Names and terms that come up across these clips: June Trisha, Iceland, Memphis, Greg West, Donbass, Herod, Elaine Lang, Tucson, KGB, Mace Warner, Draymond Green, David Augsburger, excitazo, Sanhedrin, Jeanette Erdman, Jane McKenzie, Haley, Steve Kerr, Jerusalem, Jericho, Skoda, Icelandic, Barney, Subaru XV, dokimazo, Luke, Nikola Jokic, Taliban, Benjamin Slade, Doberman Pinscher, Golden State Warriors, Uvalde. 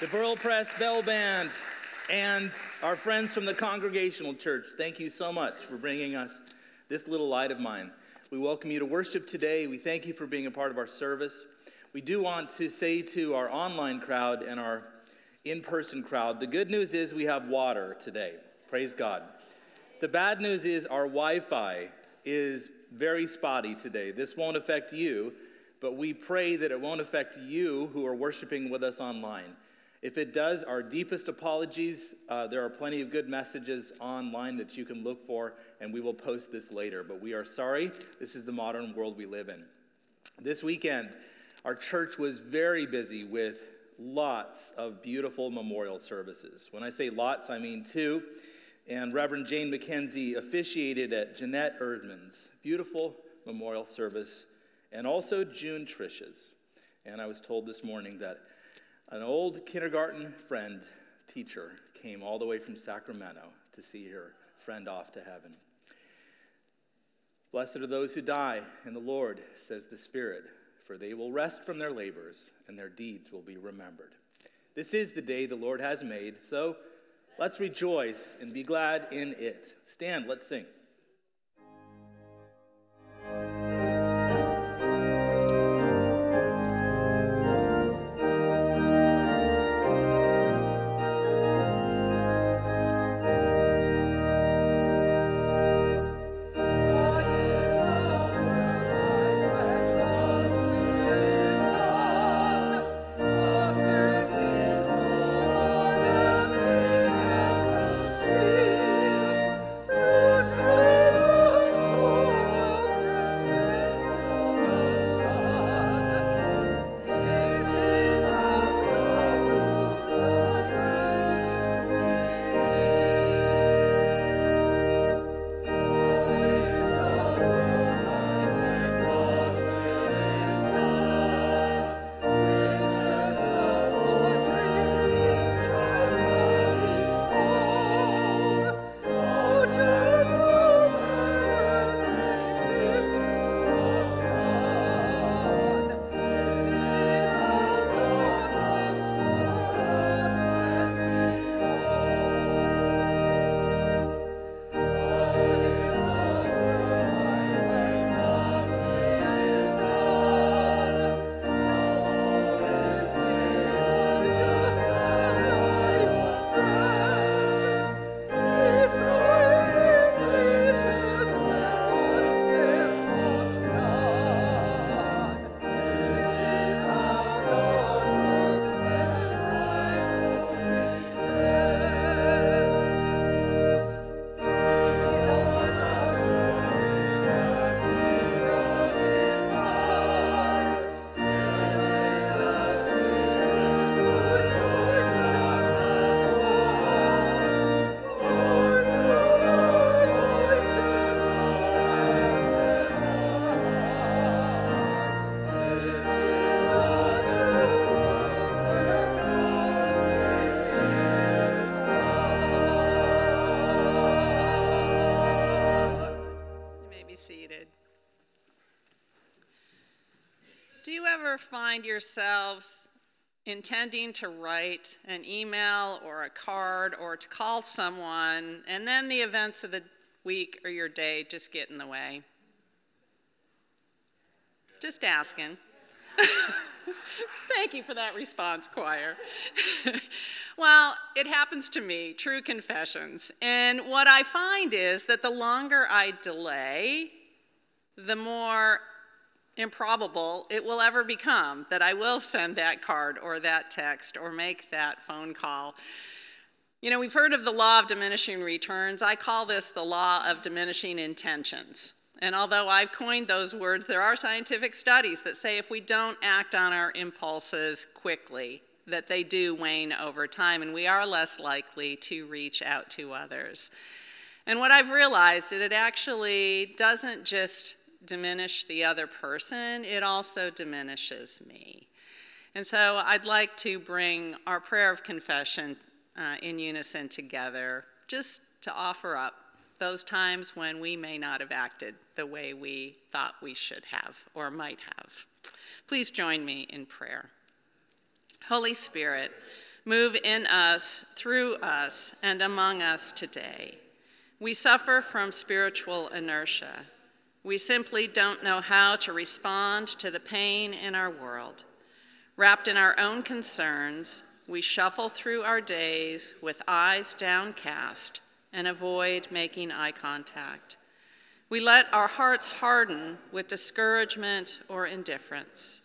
the Burlpres Bell Band, and our friends from the Congregational Church. Thank you so much for bringing us this little light of mine. We welcome you to worship today. We thank you for being a part of our service. We do want to say to our online crowd and our in-person crowd, the good news is we have water today. Praise God. The bad news is our Wi-Fi is very spotty today. This won't affect you, but we pray that it won't affect you who are worshiping with us online. If it does, our deepest apologies. There are plenty of good messages online that you can look for, and we will post this later. But we are sorry. This is the modern world we live in. This weekend, our church was very busy with lots of beautiful memorial services. When I say lots, I mean two. And Reverend Jane McKenzie officiated at Jeanette Erdman's beautiful memorial service, and also June Trisha's. And I was told this morning that an old kindergarten friend, teacher, came all the way from Sacramento to see her friend off to heaven. Blessed are those who die in the Lord, says the Spirit, for they will rest from their labors, and their deeds will be remembered. This is the day the Lord has made, so let's rejoice and be glad in it. Stand, let's sing. Find yourselves intending to write an email or a card or to call someone, and then the events of the week or your day just get in the way? Just asking. Thank you for that response, choir. Well, it happens to me, true confessions. And what I find is that the longer I delay, the more improbable it will ever become that I will send that card or that text or make that phone call. You know, we've heard of the law of diminishing returns. I call this the law of diminishing intentions. And although I've coined those words, there are scientific studies that say if we don't act on our impulses quickly, that they do wane over time, and we are less likely to reach out to others. And what I've realized is it actually doesn't just diminish the other person, it also diminishes me. And so I'd like to bring our prayer of confession in unison together, just to offer up those times when we may not have acted the way we thought we should have or might have. Please join me in prayer. Holy Spirit, move in us, through us, and among us today. We suffer from spiritual inertia. We simply don't know how to respond to the pain in our world. Wrapped in our own concerns, we shuffle through our days with eyes downcast and avoid making eye contact. We let our hearts harden with discouragement or indifference.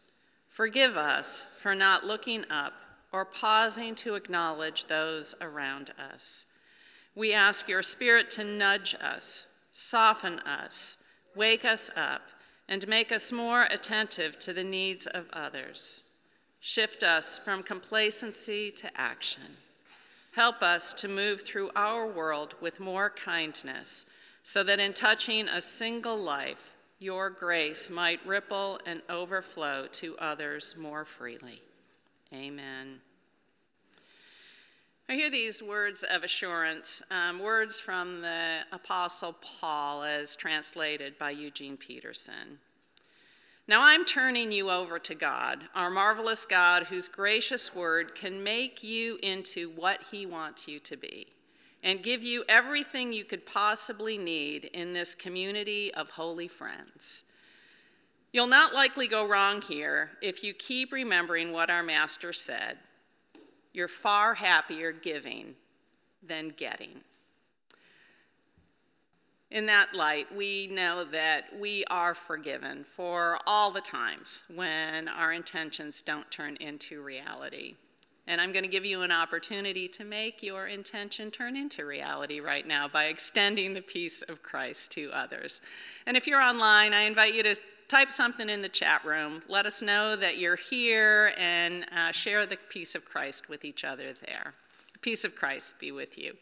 Forgive us for not looking up or pausing to acknowledge those around us. We ask your Spirit to nudge us, soften us, wake us up, and make us more attentive to the needs of others. Shift us from complacency to action. Help us to move through our world with more kindness, so that in touching a single life, your grace might ripple and overflow to others more freely. Amen. I hear these words of assurance, words from the Apostle Paul as translated by Eugene Peterson. Now I'm turning you over to God, our marvelous God, whose gracious word can make you into what he wants you to be and give you everything you could possibly need in this community of holy friends. You'll not likely go wrong here if you keep remembering what our Master said. You're far happier giving than getting. In that light, we know that we are forgiven for all the times when our intentions don't turn into reality. And I'm going to give you an opportunity to make your intention turn into reality right now by extending the peace of Christ to others. And if you're online, I invite you to type something in the chat room. Let us know that you're here and share the peace of Christ with each other there. The peace of Christ be with you.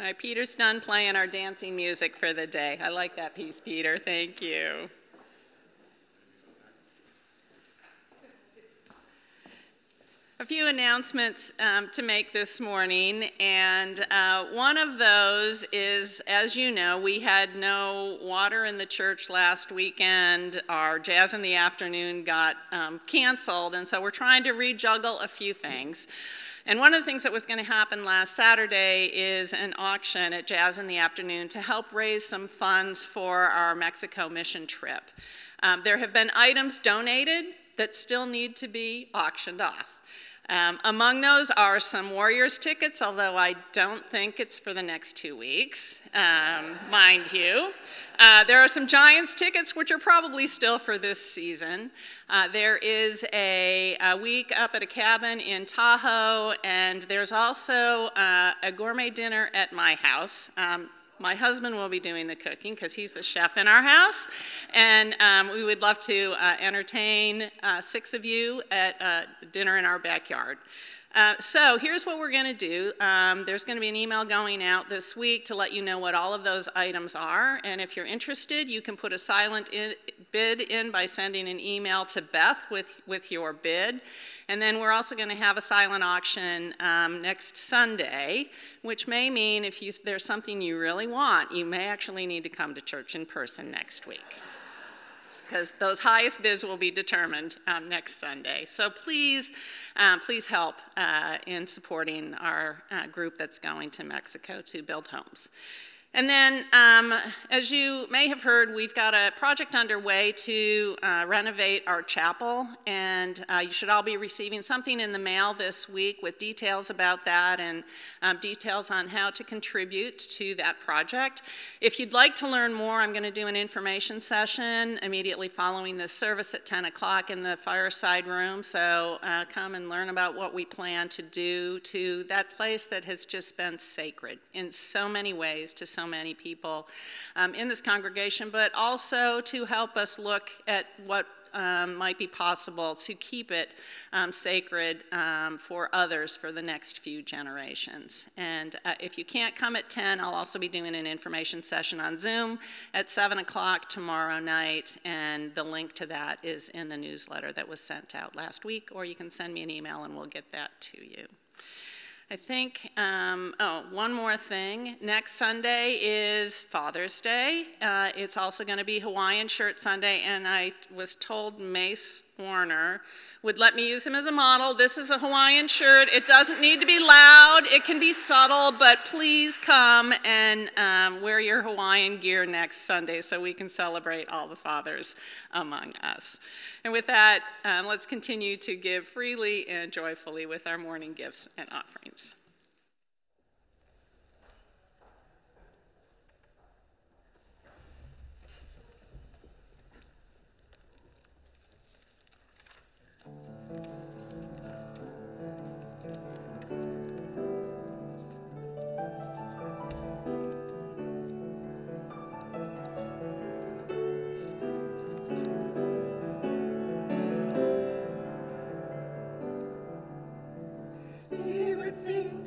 All right, Peter's done playing our dancing music for the day. I like that piece, Peter. Thank you. A few announcements to make this morning, and one of those is, as you know, we had no water in the church last weekend. Our Jazz in the Afternoon got canceled, and so we're trying to rejuggle a few things. And one of the things that was going to happen last Saturday is an auction at Jazz in the Afternoon to help raise some funds for our Mexico mission trip. There have been items donated that still need to be auctioned off. Among those are some Warriors tickets, although I don't think it's for the next 2 weeks, mind you. There are some Giants tickets, which are probably still for this season. There is a week up at a cabin in Tahoe, and there's also a gourmet dinner at my house. My husband will be doing the cooking because he's the chef in our house, and we would love to entertain 6 of you at dinner in our backyard. So here's what we're going to do. There's going to be an email going out this week to let you know what all of those items are, and if you're interested, you can put a silent bid in by sending an email to Beth with your bid. And then we're also going to have a silent auction next Sunday, which may mean if there's something you really want, you may actually need to come to church in person next week, because those highest bids will be determined next Sunday. So please, please help in supporting our group that's going to Mexico to build homes. And then, as you may have heard, we've got a project underway to renovate our chapel, and you should all be receiving something in the mail this week with details about that and details on how to contribute to that project. If you'd like to learn more, I'm going to do an information session immediately following this service at 10 o'clock in the fireside room, so come and learn about what we plan to do to that place that has just been sacred in so many ways to so many people in this congregation, but also to help us look at what might be possible to keep it sacred for others for the next few generations. And if you can't come at 10, I'll also be doing an information session on Zoom at 7 o'clock tomorrow night, and the link to that is in the newsletter that was sent out last week, or you can send me an email and we'll get that to you. I think, one more thing. Next Sunday is Father's Day. It's also going to be Hawaiian Shirt Sunday, and I was told Mace Warner would let me use him as a model. This is a Hawaiian shirt. It doesn't need to be loud. It can be subtle, but please come and wear your Hawaiian gear next Sunday so we can celebrate all the fathers among us. And with that, let's continue to give freely and joyfully with our morning gifts and offerings. Sing.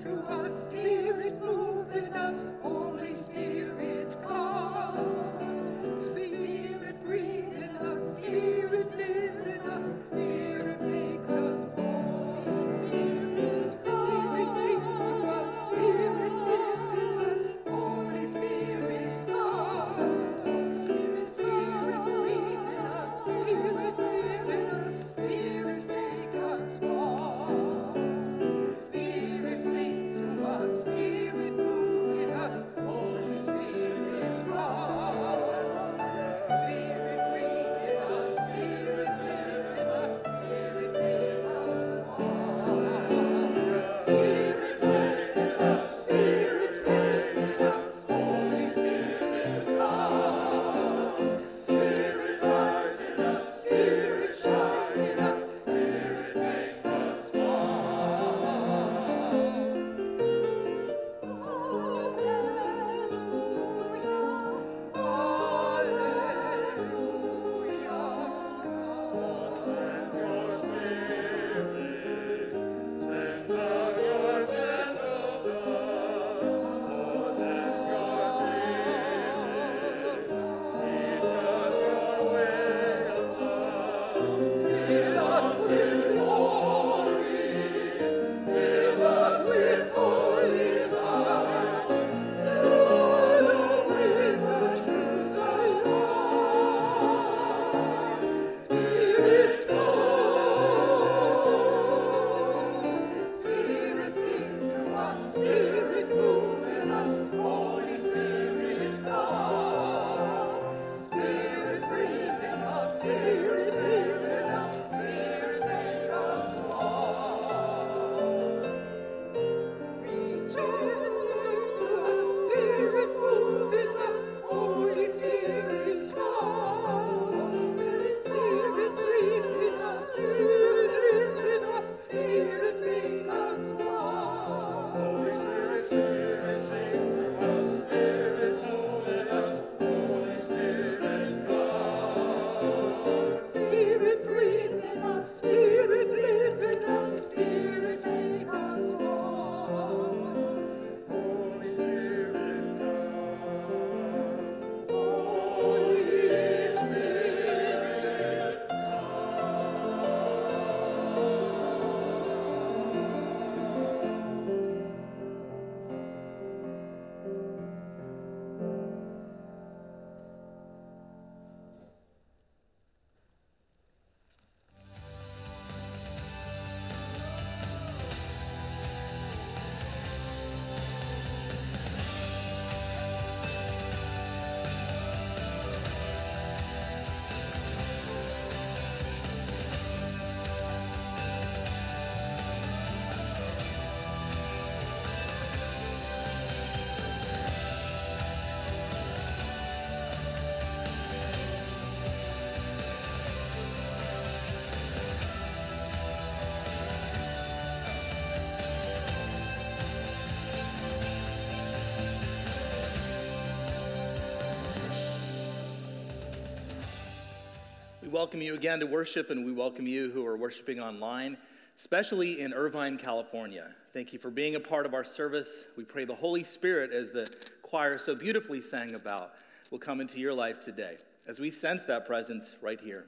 We welcome you again to worship, and we welcome you who are worshiping online, especially in Irvine, California. Thank you for being a part of our service. We pray the Holy Spirit, as the choir so beautifully sang about, will come into your life today, as we sense that presence right here.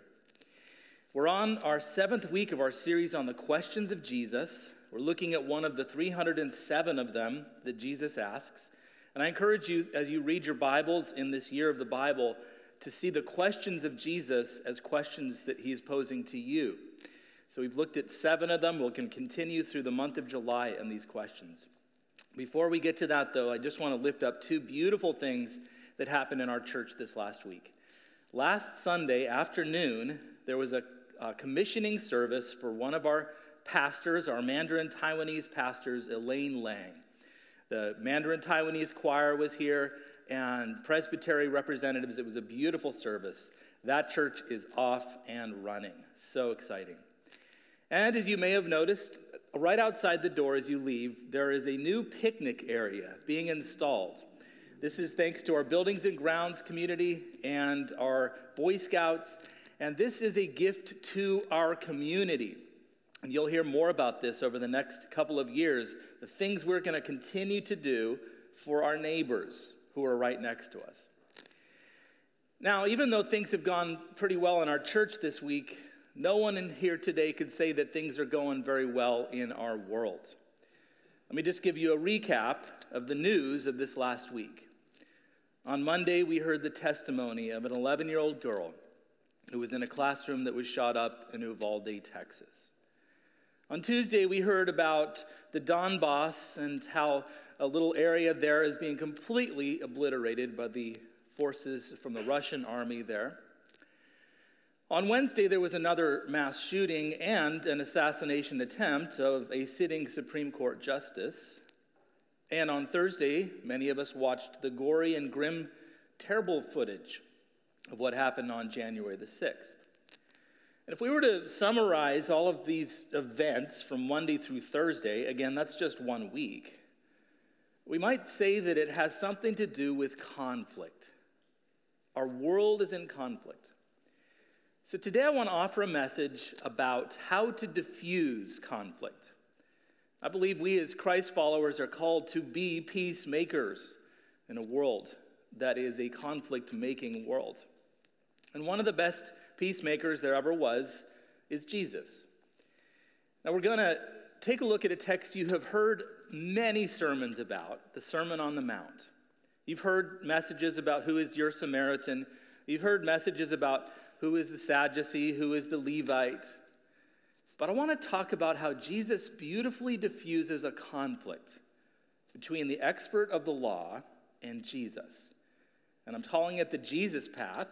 We're on our 7th week of our series on the questions of Jesus. We're looking at one of the 307 of them that Jesus asks. And I encourage you, as you read your Bibles in this year of the Bible, to see the questions of Jesus as questions that he's posing to you. So we've looked at 7 of them. We can continue through the month of July in these questions. Before we get to that, though, I just want to lift up 2 beautiful things that happened in our church this last week. Last Sunday afternoon, there was a commissioning service for one of our pastors, our Mandarin Taiwanese pastors, Elaine Lang. The Mandarin Taiwanese choir was here, and Presbytery representatives. It was a beautiful service. That church is off and running. So exciting. And as you may have noticed, right outside the door as you leave, there is a new picnic area being installed. This is thanks to our Buildings and Grounds community and our Boy Scouts. And this is a gift to our community. And you'll hear more about this over the next couple of years, the things we're going to continue to do for our neighbors who are right next to us. Now, even though things have gone pretty well in our church this week, no one in here today could say that things are going very well in our world. Let me just give you a recap of the news of this last week. On Monday, we heard the testimony of an 11-year-old girl who was in a classroom that was shot up in Uvalde, Texas. On Tuesday, we heard about the Donbass and how a little area there is being completely obliterated by the forces from the Russian army there. On Wednesday, there was another mass shooting and an assassination attempt of a sitting Supreme Court justice. And on Thursday, many of us watched the gory and grim, terrible footage of what happened on January the 6th. And if we were to summarize all of these events from Monday through Thursday, again, that's just one week, we might say that it has something to do with conflict. Our world is in conflict. So today I want to offer a message about how to diffuse conflict. I believe we as Christ followers are called to be peacemakers in a world that is a conflict-making world. And one of the best peacemakers there ever was is Jesus. Now we're going to take a look at a text you have heard many sermons about, the Sermon on the Mount. You've heard messages about who is your Samaritan. You've heard messages about who is the Sadducee, who is the Levite. But I want to talk about how Jesus beautifully diffuses a conflict between the expert of the law and Jesus. And I'm calling it the Jesus path.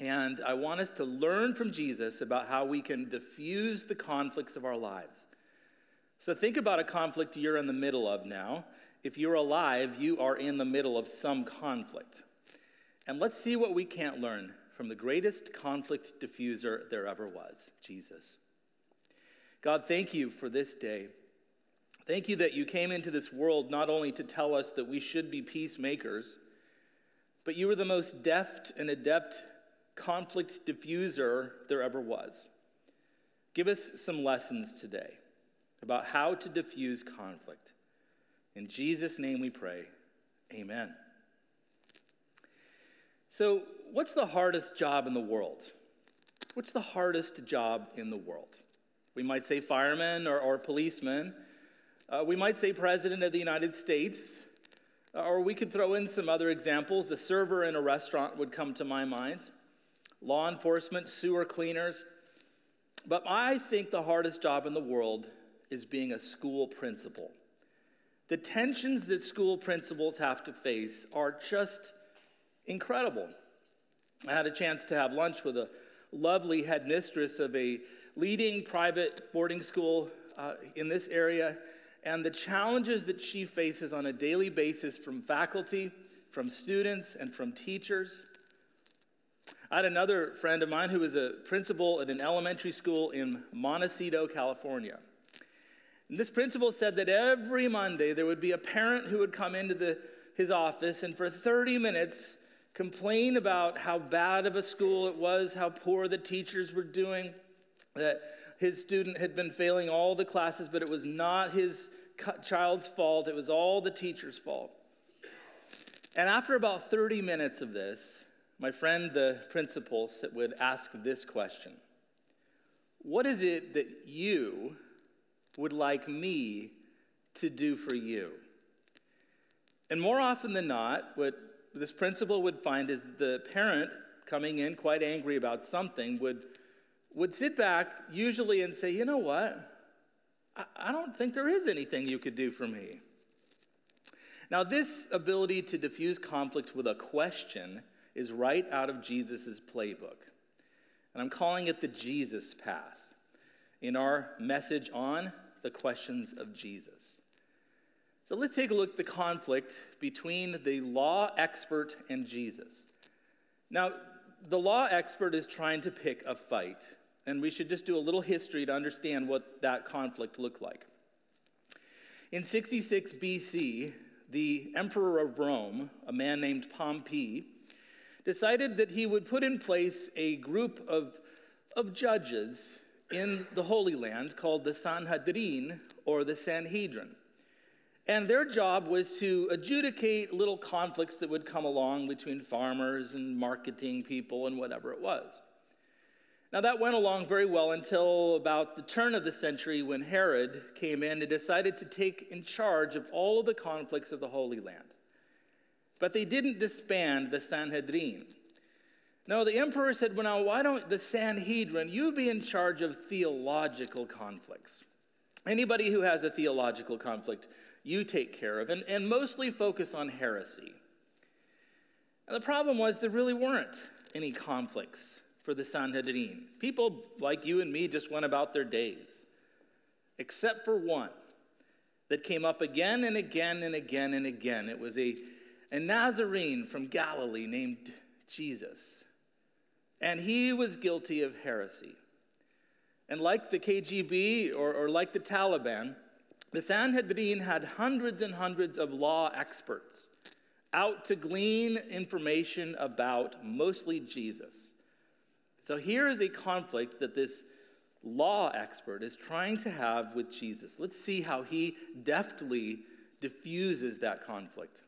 And I want us to learn from Jesus about how we can diffuse the conflicts of our lives. So think about a conflict you're in the middle of now. If you're alive, you are in the middle of some conflict. And let's see what we can't learn from the greatest conflict diffuser there ever was, Jesus. God, thank you for this day. Thank you that you came into this world not only to tell us that we should be peacemakers, but you were the most deft and adept conflict diffuser there ever was. Give us some lessons today about how to diffuse conflict. In Jesus' name we pray, amen. So what's the hardest job in the world? What's the hardest job in the world? We might say fireman or policeman. We might say president of the United States. Or we could throw in some other examples. A server in a restaurant would come to my mind. Law enforcement, sewer cleaners. But I think the hardest job in the world is being a school principal. The tensions that school principals have to face are just incredible. I had a chance to have lunch with a lovely headmistress of a leading private boarding school in this area, and the challenges that she faces on a daily basis from faculty, from students, and from teachers. I had another friend of mine who was a principal at an elementary school in Montecito, California. And this principal said that every Monday there would be a parent who would come into his office, and for 30 minutes complain about how bad of a school it was, how poor the teachers were doing, that his student had been failing all the classes, but it was not his child's fault. It was all the teacher's fault. And after about 30 minutes of this, my friend, the principal, would ask this question. What is it that you would like me to do for you? And more often than not, what this principal would find is that the parent coming in quite angry about something would sit back usually and say, you know what? I don't think there is anything you could do for me. Now, this ability to diffuse conflict with a question is right out of Jesus' playbook. And I'm calling it the Jesus Path in our message on the questions of Jesus. So let's take a look at the conflict between the law expert and Jesus. Now, the law expert is trying to pick a fight, and we should just do a little history to understand what that conflict looked like. In 66 BC, the emperor of Rome, a man named Pompey, decided that he would put in place a group of judges in the Holy Land called the Sanhedrin, or the Sanhedrin. And their job was to adjudicate little conflicts that would come along between farmers and marketing people and whatever it was. Now, that went along very well until about the turn of the century when Herod came in and decided to take in charge of all of the conflicts of the Holy Land. But they didn't disband the Sanhedrin. No, the emperor said, well, now, why don't the Sanhedrin, you be in charge of theological conflicts. Anybody who has a theological conflict, you take care of, and mostly focus on heresy. And the problem was there really weren't any conflicts for the Sanhedrin. People like you and me just went about their days, except for one that came up again and again and again and again. It was a Nazarene from Galilee named Jesus, and he was guilty of heresy. And like the KGB or like the Taliban, the Sanhedrin had hundreds and hundreds of law experts out to glean information about mostly Jesus. So here is a conflict that this law expert is trying to have with Jesus. Let's see how he deftly diffuses that conflict.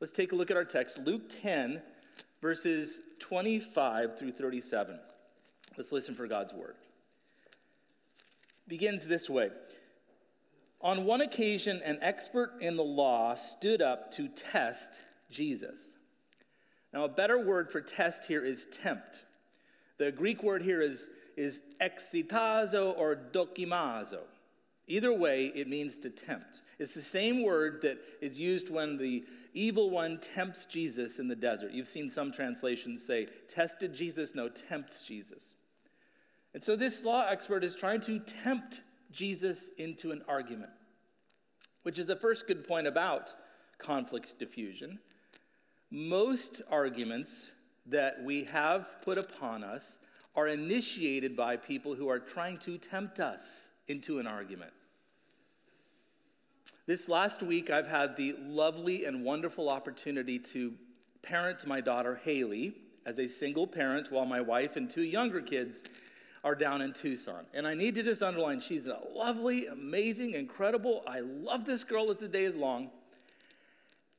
Let's take a look at our text, Luke 10, verses 25 through 37. Let's listen for God's word. It begins this way. On one occasion, an expert in the law stood up to test Jesus. Now, a better word for test here is tempt. The Greek word here is excitazo or dokimazo. Either way, it means to tempt. It's the same word that is used when the evil one tempts Jesus in the desert. You've seen some translations say, tested Jesus, no, tempts Jesus. And so this law expert is trying to tempt Jesus into an argument, which is the first good point about conflict diffusion. Most arguments that we have put upon us are initiated by people who are trying to tempt us into an argument. This last week, I've had the lovely and wonderful opportunity to parent my daughter, Haley, as a single parent while my wife and two younger kids are down in Tucson. And I need to just underline, she's a lovely, amazing, incredible, I love this girl as the day is long,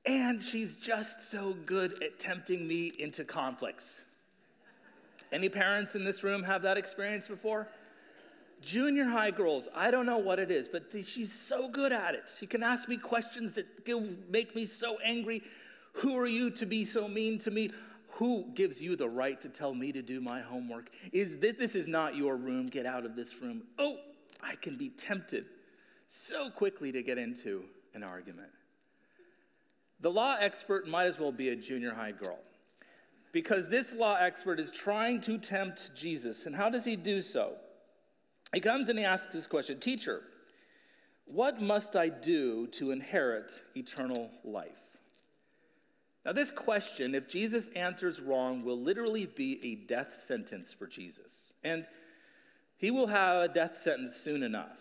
and she's just so good at tempting me into conflicts. Any parents in this room have that experience before? Junior high girls, I don't know what it is, but she's so good at it. She can ask me questions that make me so angry. Who are you to be so mean to me? Who gives you the right to tell me to do my homework? This is not your room. Get out of this room. Oh, I can be tempted so quickly to get into an argument. The law expert might as well be a junior high girl, because this law expert is trying to tempt Jesus. And how does he do so? He comes and he asks this question, teacher, what must I do to inherit eternal life? Now this question, if Jesus answers wrong, will literally be a death sentence for Jesus. And he will have a death sentence soon enough.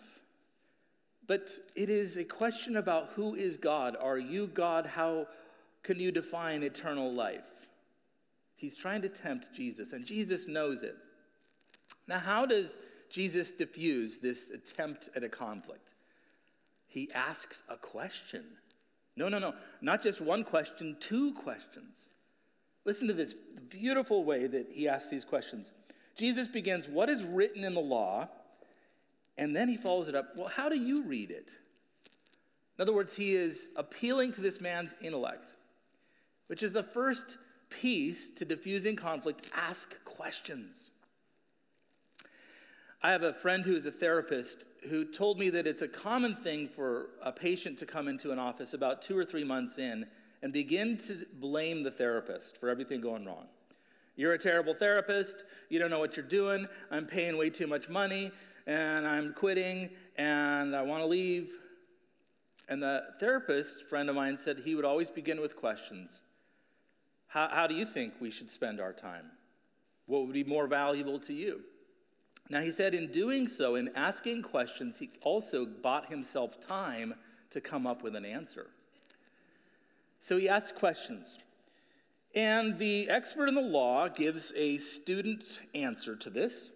But it is a question about who is God. Are you God? How can you define eternal life? He's trying to tempt Jesus, and Jesus knows it. Now, how does Jesus diffuse this attempt at a conflict? He asks a question. No, not just one question, two questions. Listen to this beautiful way that he asks these questions. Jesus begins, what is written in the law? And then he follows it up, well, how do you read it? In other words, he is appealing to this man's intellect, which is the first piece to diffusing conflict, ask questions. I have a friend who is a therapist who told me that it's a common thing for a patient to come into an office about 2 or 3 months in and begin to blame the therapist for everything going wrong. You're a terrible therapist. You don't know what you're doing. I'm paying way too much money, and I'm quitting, and I want to leave. And the therapist friend of mine said he would always begin with questions. How do you think we should spend our time? What would be more valuable to you? Now, he said in doing so, in asking questions, he also bought himself time to come up with an answer. So he asks questions. And the expert in the law gives a student answer to this.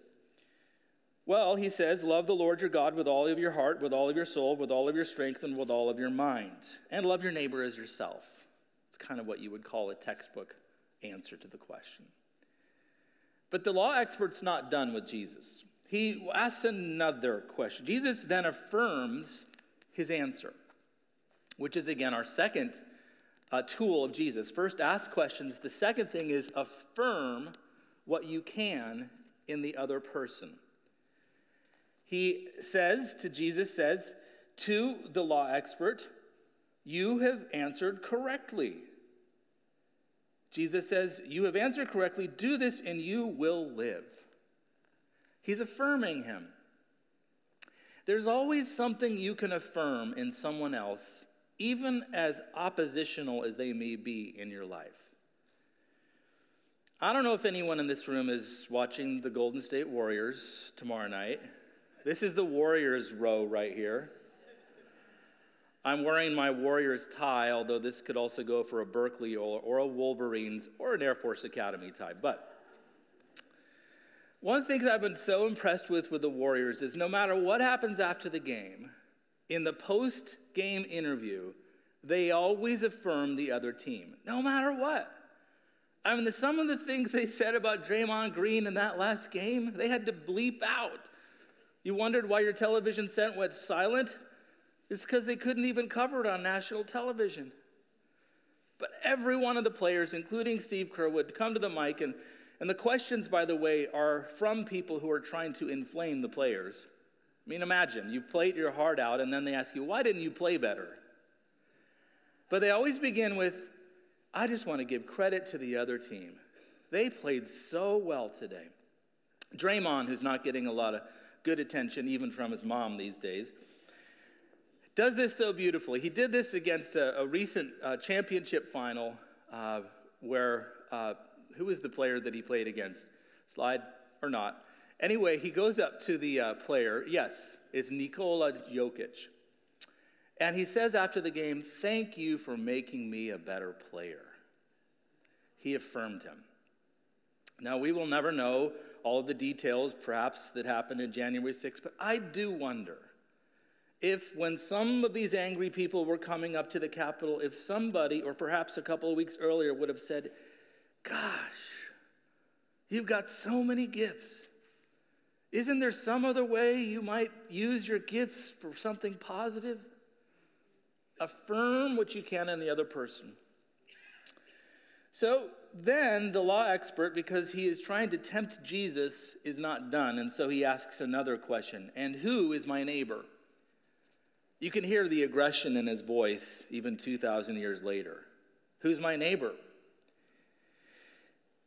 Well, he says, love the Lord your God with all of your heart, with all of your soul, with all of your strength, and with all of your mind. And love your neighbor as yourself. It's kind of what you would call a textbook answer to the question. But the law expert's not done with Jesus. He asks another question. Jesus then affirms his answer, which is, again, our second tool of Jesus. First, ask questions. The second thing is affirm what you can in the other person. He says, to the law expert, you have answered correctly. Jesus says, you have answered correctly, do this and you will live. He's affirming him. There's always something you can affirm in someone else, even as oppositional as they may be in your life. I don't know if anyone in this room is watching the Golden State Warriors tomorrow night. This is the Warriors row right here. I'm wearing my Warriors tie, although this could also go for a Berkeley or a Wolverines or an Air Force Academy tie. But one of the things I've been so impressed with the Warriors is no matter what happens after the game, in the post-game interview, they always affirm the other team, no matter what. I mean, some of the things they said about Draymond Green in that last game, they had to bleep out. You wondered why your television set went silent? It's because they couldn't even cover it on national television. But every one of the players, including Steve Kerr, would come to the mic, and the questions, by the way, are from people who are trying to inflame the players. I mean, imagine, you played your heart out, and then they ask you, why didn't you play better? But they always begin with, I just want to give credit to the other team. They played so well today. Draymond, who's not getting a lot of good attention, even from his mom these days, does this so beautifully. He did this against a recent championship final where who was the player that he played against? Slide or not. Anyway, he goes up to the player. Yes, it's Nikola Jokic. And he says after the game, thank you for making me a better player. He affirmed him. Now, we will never know all of the details, perhaps, that happened in January 6th, but I do wonder if when some of these angry people were coming up to the Capitol, if somebody, or perhaps a couple of weeks earlier, would have said, gosh, you've got so many gifts. Isn't there some other way you might use your gifts for something positive? Affirm what you can in the other person. So then the law expert, because he is trying to tempt Jesus, is not done. And so he asks another question. And who is my neighbor? You can hear the aggression in his voice even 2,000 years later. Who's my neighbor?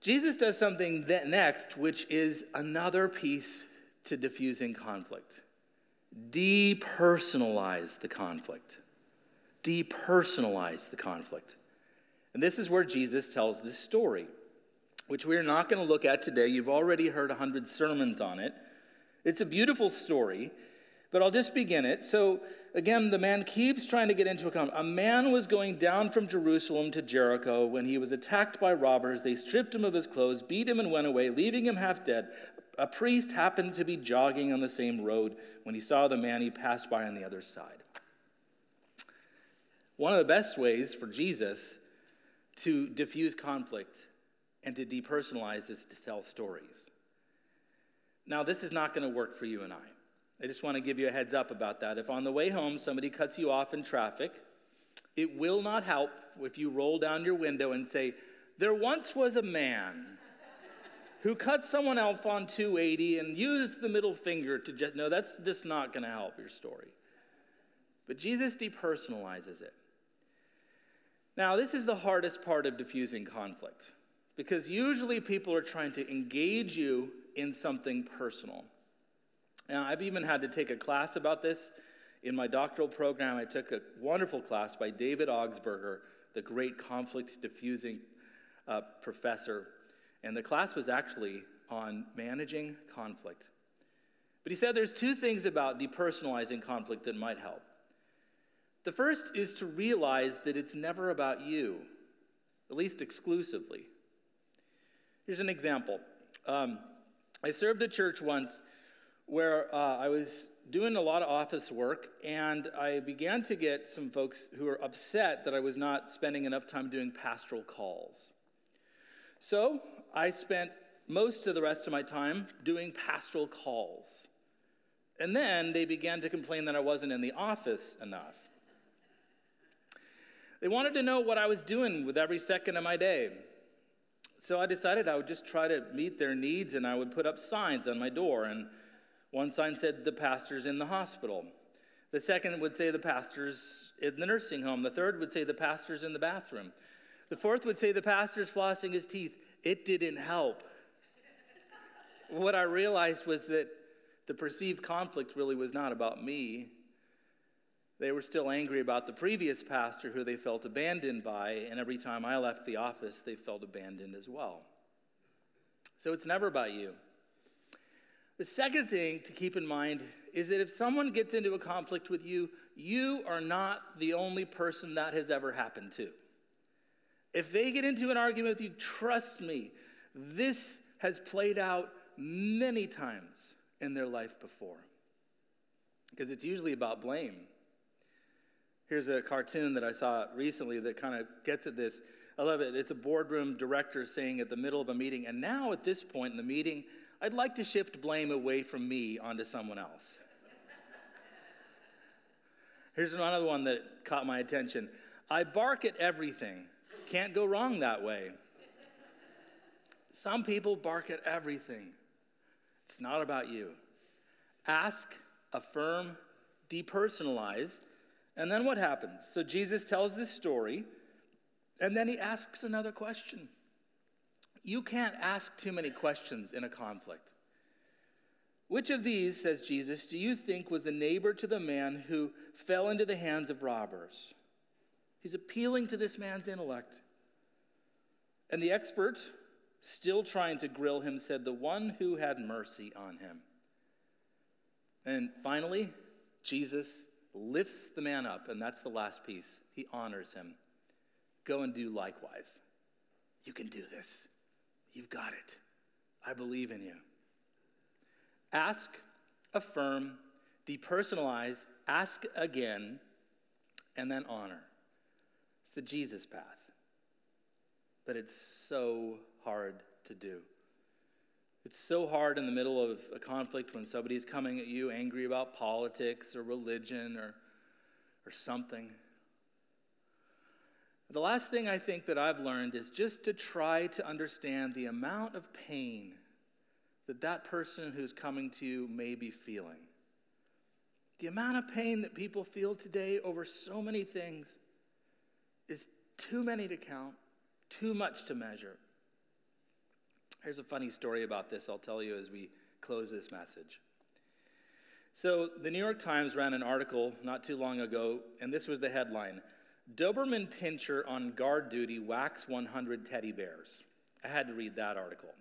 Jesus does something next, which is another piece to diffusing conflict. Depersonalize the conflict. Depersonalize the conflict. And this is where Jesus tells this story, which we are not going to look at today. You've already heard 100 sermons on it. It's a beautiful story. but I'll just begin it. So again, the man keeps trying to get into a comment. A man was going down from Jerusalem to Jericho when he was attacked by robbers. They stripped him of his clothes, beat him, and went away, leaving him half dead. A priest happened to be jogging on the same road. When he saw the man, he passed by on the other side. One of the best ways for Jesus to diffuse conflict and to depersonalize is to tell stories. Now, this is not going to work for you and I just want to give you a heads up about that. If on the way home somebody cuts you off in traffic, it will not help if you roll down your window and say, "There once was a man who cut someone else on 280 and used the middle finger to just..." No, that's just not going to help your story. But Jesus depersonalizes it. Now, this is the hardest part of diffusing conflict, because usually people are trying to engage you in something personal. Now, I've even had to take a class about this. In my doctoral program, I took a wonderful class by David Augsburger, the great conflict diffusing professor. And the class was actually on managing conflict. But he said there's two things about depersonalizing conflict that might help. The first is to realize that it's never about you, at least exclusively. Here's an example. I served a church once where I was doing a lot of office work, and I began to get some folks who were upset that I was not spending enough time doing pastoral calls. So I spent most of the rest of my time doing pastoral calls. And then they began to complain that I wasn't in the office enough. They wanted to know what I was doing with every second of my day. So I decided I would just try to meet their needs, and I would put up signs on my door. And one sign said, "The pastor's in the hospital." The second would say, "The pastor's in the nursing home." The third would say, "The pastor's in the bathroom." The fourth would say, "The pastor's flossing his teeth." It didn't help. What I realized was that the perceived conflict really was not about me. They were still angry about the previous pastor who they felt abandoned by, and every time I left the office, they felt abandoned as well. So it's never about you. The second thing to keep in mind is that if someone gets into a conflict with you, you are not the only person that has ever happened to. If they get into an argument with you, trust me, this has played out many times in their life before, because it's usually about blame. Here's a cartoon that I saw recently that kind of gets at this. I love it. It's a boardroom director saying at the middle of a meeting, "And now at this point in the meeting, I'd like to shift blame away from me onto someone else." Here's another one that caught my attention. "I bark at everything. Can't go wrong that way." Some people bark at everything. It's not about you. Ask, affirm, depersonalize. And then what happens? So Jesus tells this story, and then he asks another question. You can't ask too many questions in a conflict. "Which of these," says Jesus, "do you think was a neighbor to the man who fell into the hands of robbers?" He's appealing to this man's intellect. And the expert, still trying to grill him, said, "The one who had mercy on him." And finally, Jesus lifts the man up, and that's the last piece. He honors him. "Go and do likewise." You can do this. You've got it. I believe in you. Ask, affirm, depersonalize, ask again, and then honor. It's the Jesus path. But it's so hard to do. It's so hard in the middle of a conflict when somebody's coming at you angry about politics or religion or something. The last thing I think that I've learned is just to try to understand the amount of pain that that person who's coming to you may be feeling. The amount of pain that people feel today over so many things is too many to count, too much to measure. Here's a funny story about this I'll tell you as we close this message. So the New York Times ran an article not too long ago, and this was the headline: "Doberman Pinscher on guard duty whacks 100 teddy bears." I had to read that article.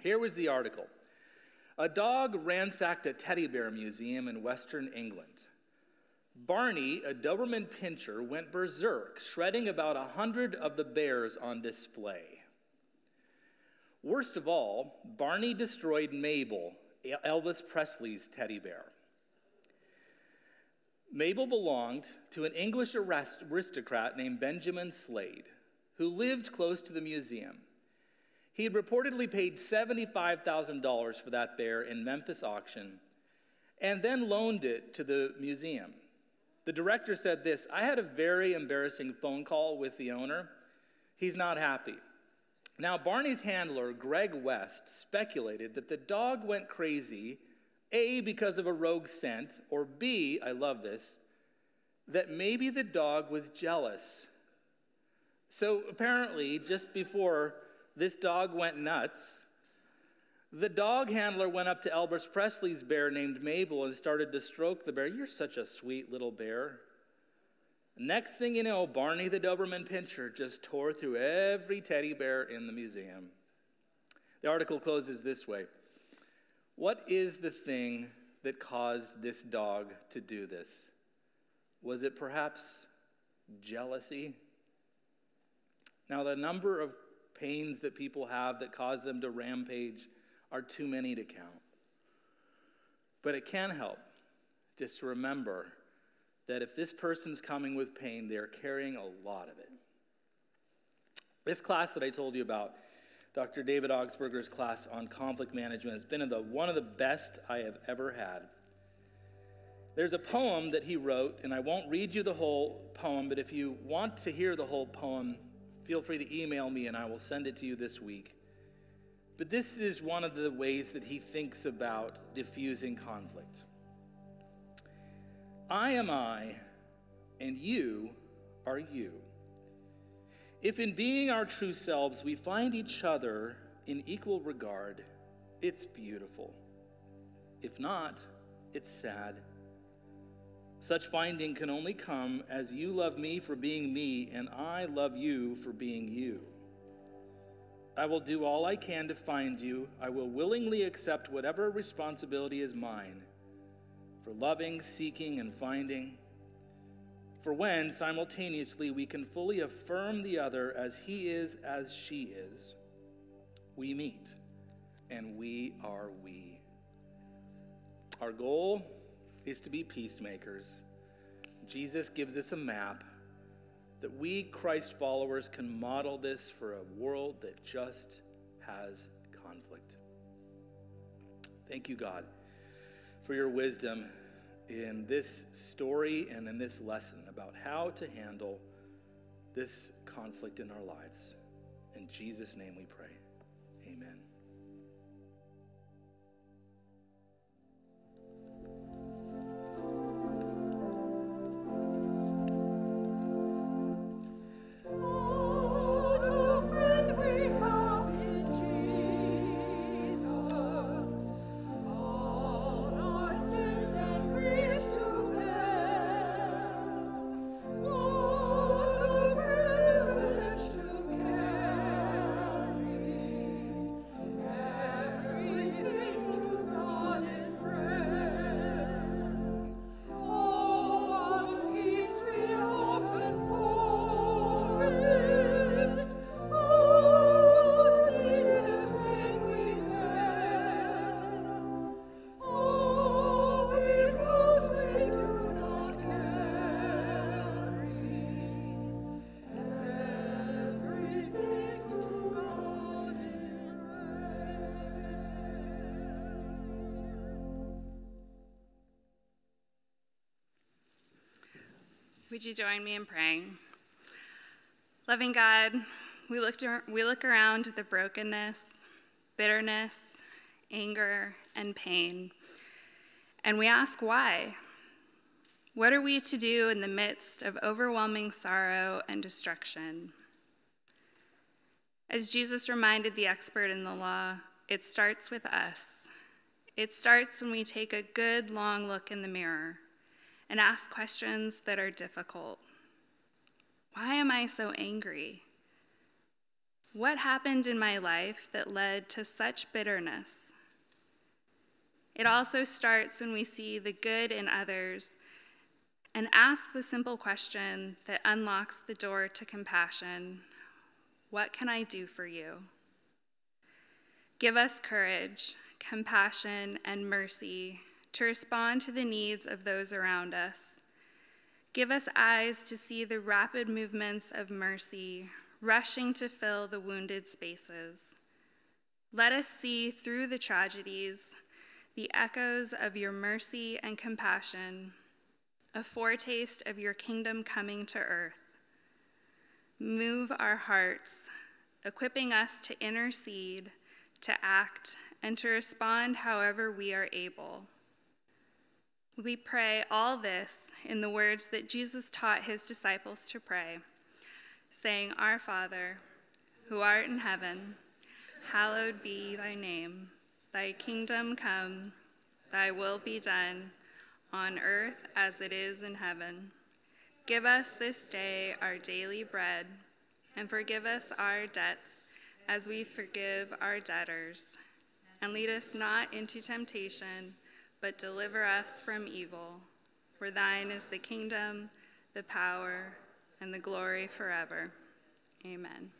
Here was the article. A dog ransacked a teddy bear museum in Western England. Barney, a Doberman Pinscher, went berserk, shredding about 100 of the bears on display. Worst of all, Barney destroyed Mabel, Elvis Presley's teddy bear. Mabel belonged to an English aristocrat named Benjamin Slade, who lived close to the museum. He had reportedly paid $75,000 for that bear in Memphis auction and then loaned it to the museum. The director said this, "I had a very embarrassing phone call with the owner. He's not happy." Now, Barney's handler, Greg West, speculated that the dog went crazy, A, because of a rogue scent, or B, I love this, that maybe the dog was jealous. So apparently, just before this dog went nuts, the dog handler went up to Elvis Presley's bear named Mabel and started to stroke the bear. "You're such a sweet little bear." Next thing you know, Barney the Doberman Pinscher just tore through every teddy bear in the museum. The article closes this way. What is the thing that caused this dog to do this? Was it perhaps jealousy? Now, the number of pains that people have that cause them to rampage are too many to count. But it can help just to remember that if this person's coming with pain, they're carrying a lot of it. This class that I told you about, Dr. David Augsburger's class on conflict management, has been one of the best I have ever had. There's a poem that he wrote, and I won't read you the whole poem, but if you want to hear the whole poem, feel free to email me and I will send it to you this week. But this is one of the ways that he thinks about diffusing conflict. I am I, and you are you. If in being our true selves we find each other in equal regard, it's beautiful. If not, it's sad. Such finding can only come as you love me for being me, and I love you for being you. I will do all I can to find you. I will willingly accept whatever responsibility is mine for loving, seeking, and finding. For when, simultaneously, we can fully affirm the other as he is, as she is, we meet, and we are we. Our goal is to be peacemakers. Jesus gives us a map that we Christ followers can model this for a world that just has conflict. Thank you, God, for your wisdom in this story and in this lesson about how to handle this conflict in our lives. In Jesus' name we pray. Amen. Would you join me in praying? Loving God, we look around at the brokenness, bitterness, anger, and pain, and we ask why. What are we to do in the midst of overwhelming sorrow and destruction? As Jesus reminded the expert in the law, it starts with us. It starts when we take a good long look in the mirror and ask questions that are difficult. Why am I so angry? What happened in my life that led to such bitterness? It also starts when we see the good in others and ask the simple question that unlocks the door to compassion: what can I do for you? Give us courage, compassion, and mercy to respond to the needs of those around us. Give us eyes to see the rapid movements of mercy rushing to fill the wounded spaces. Let us see through the tragedies the echoes of your mercy and compassion, a foretaste of your kingdom coming to earth. Move our hearts, equipping us to intercede, to act, and to respond however we are able. We pray all this in the words that Jesus taught his disciples to pray, saying, Our Father, who art in heaven, hallowed be thy name. Thy kingdom come, thy will be done, on earth as it is in heaven. Give us this day our daily bread, and forgive us our debts as we forgive our debtors. And lead us not into temptation, but deliver us from evil. For thine is the kingdom, the power, and the glory forever. Amen.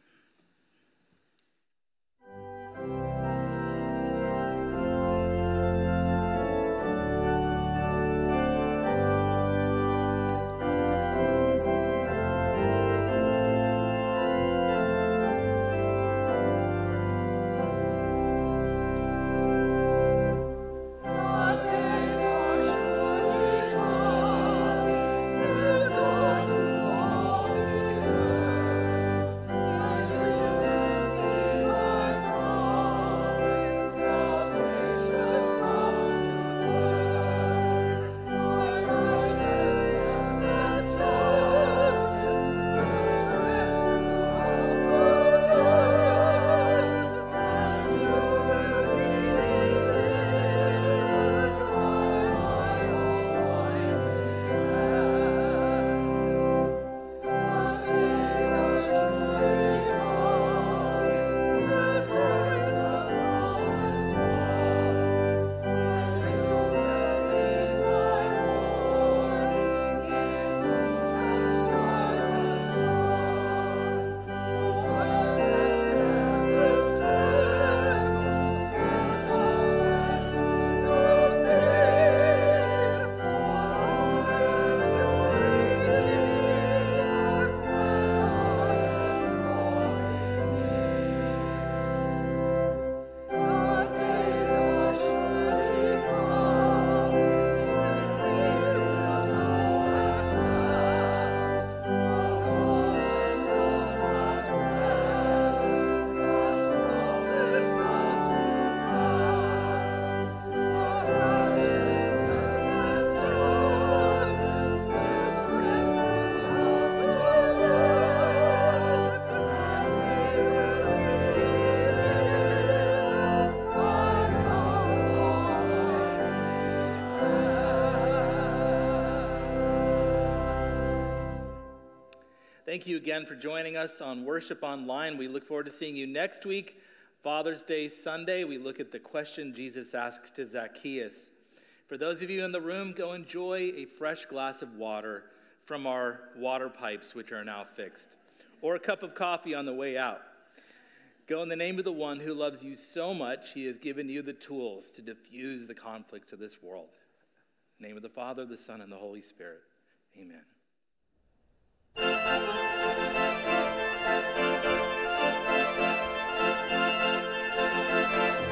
Thank you again for joining us on Worship Online. We look forward to seeing you next week, Father's Day Sunday. We look at the question Jesus asks to Zacchaeus. For those of you in the room, go enjoy a fresh glass of water from our water pipes, which are now fixed, or a cup of coffee on the way out. Go in the name of the one who loves you so much, he has given you the tools to diffuse the conflicts of this world. In the name of the Father, the Son, and the Holy Spirit. Amen. Thank you.